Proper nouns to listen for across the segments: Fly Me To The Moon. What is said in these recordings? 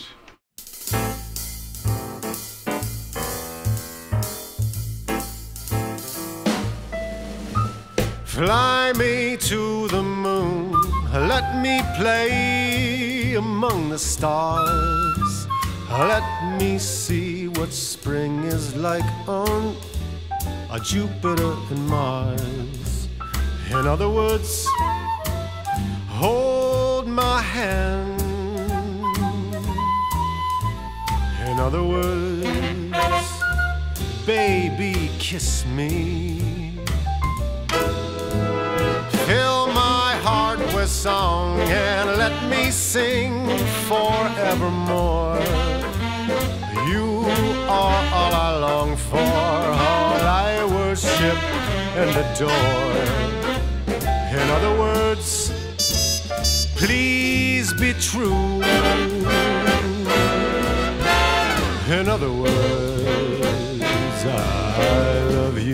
change. Fly me to the moon, let me play among the stars. Let me see what spring is like on Jupiter and Mars. In other words, hold my hand. In other words, baby, kiss me. Fill my heart with song and let me sing forevermore. You are all I long for, all I worship and adore. In other words, please be true. In other words, I love you.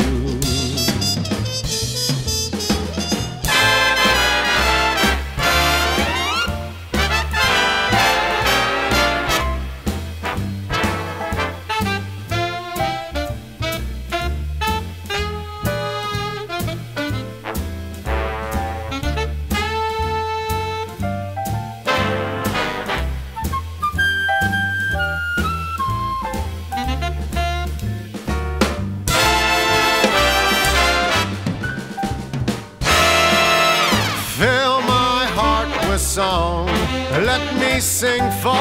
Song, let me sing forevermore.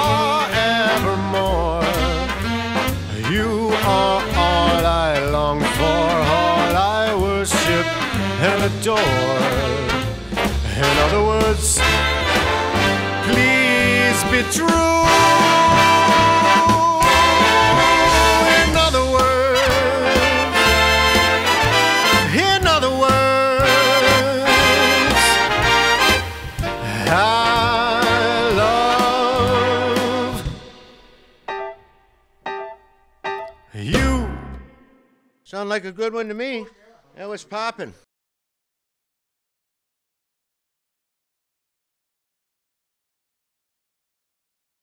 You are all I long for, all I worship and adore. In other words, please be true. In other words, in other words, I love you. Sound like a good one to me. That was poppin'.